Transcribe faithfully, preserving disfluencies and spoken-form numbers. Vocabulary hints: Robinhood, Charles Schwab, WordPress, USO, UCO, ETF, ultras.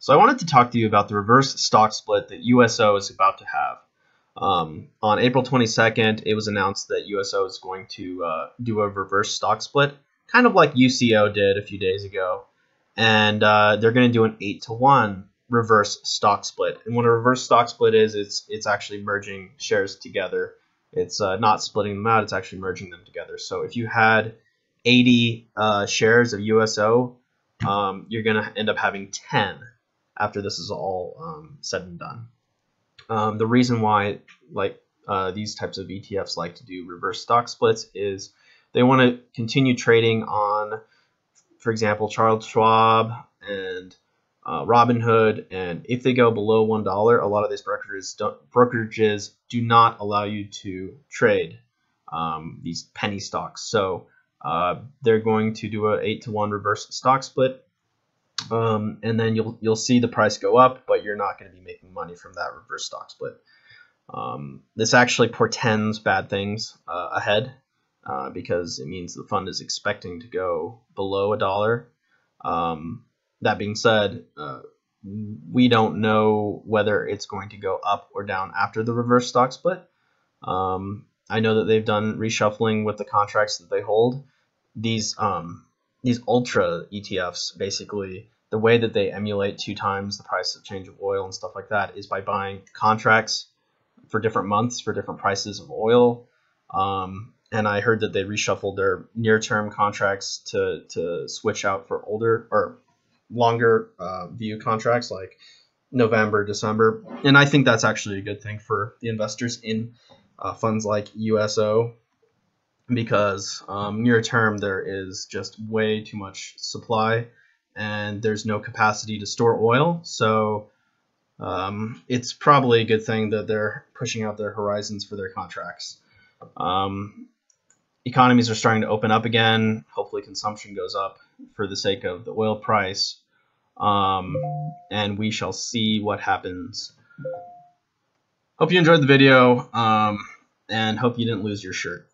So I wanted to talk to you about the reverse stock split that U S O is about to have. Um, on April twenty-second, it was announced that U S O is going to uh, do a reverse stock split, kind of like U C O did a few days ago. And uh, they're going to do an eight to one reverse stock split. And what a reverse stock split is, it's, it's actually merging shares together. It's uh, not splitting them out, it's actually merging them together. So if you had eighty uh, shares of U S O, um, you're going to end up having ten after this is all um, said and done. Um, the reason why like uh, these types of E T Fs like to do reverse stock splits is they want to continue trading on, for example, Charles Schwab and uh, Robinhood, and if they go below one dollar, a lot of these brokerages don't, brokerages do not allow you to trade um, these penny stocks. So uh, they're going to do an eight to one reverse stock split, um, and then you'll you'll see the price go up, but you're not going to be making money from that reverse stock split. Um, this actually portends bad things uh, ahead. Uh, because it means the fund is expecting to go below a dollar. Um, that being said, uh, we don't know whether it's going to go up or down after the reverse stock split. Um, I know that they've done reshuffling with the contracts that they hold. These um, these ultra E T Fs, basically, the way that they emulate two times the price of change of oil and stuff like that is by buying contracts for different months for different prices of oil. Um, And I heard that they reshuffled their near-term contracts to, to switch out for older or longer uh, view contracts like November, December. And I think that's actually a good thing for the investors in uh, funds like U S O, because um, near-term there is just way too much supply and there's no capacity to store oil. So um, it's probably a good thing that they're pushing out their horizons for their contracts. Um, Economies are starting to open up again. Hopefully consumption goes up for the sake of the oil price. Um, and we shall see what happens. Hope you enjoyed the video, um, and hope you didn't lose your shirt.